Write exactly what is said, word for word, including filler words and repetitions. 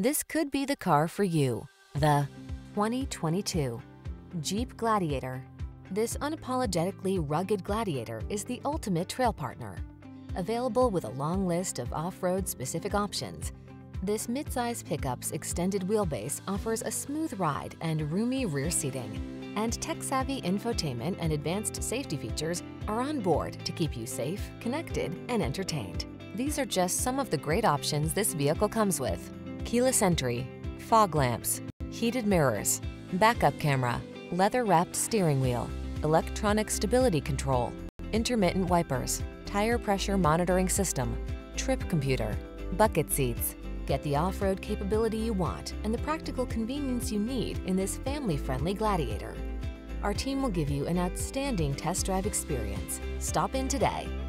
This could be the car for you. The twenty twenty-two Jeep Gladiator. This unapologetically rugged Gladiator is the ultimate trail partner. Available with a long list of off-road specific options, this midsize pickup's extended wheelbase offers a smooth ride and roomy rear seating, and tech-savvy infotainment and advanced safety features are on board to keep you safe, connected, and entertained. These are just some of the great options this vehicle comes with: keyless entry, fog lamps, heated mirrors, backup camera, leather-wrapped steering wheel, electronic stability control, intermittent wipers, tire pressure monitoring system, trip computer, bucket seats. Get the off-road capability you want and the practical convenience you need in this family-friendly Gladiator. Our team will give you an outstanding test drive experience. Stop in today.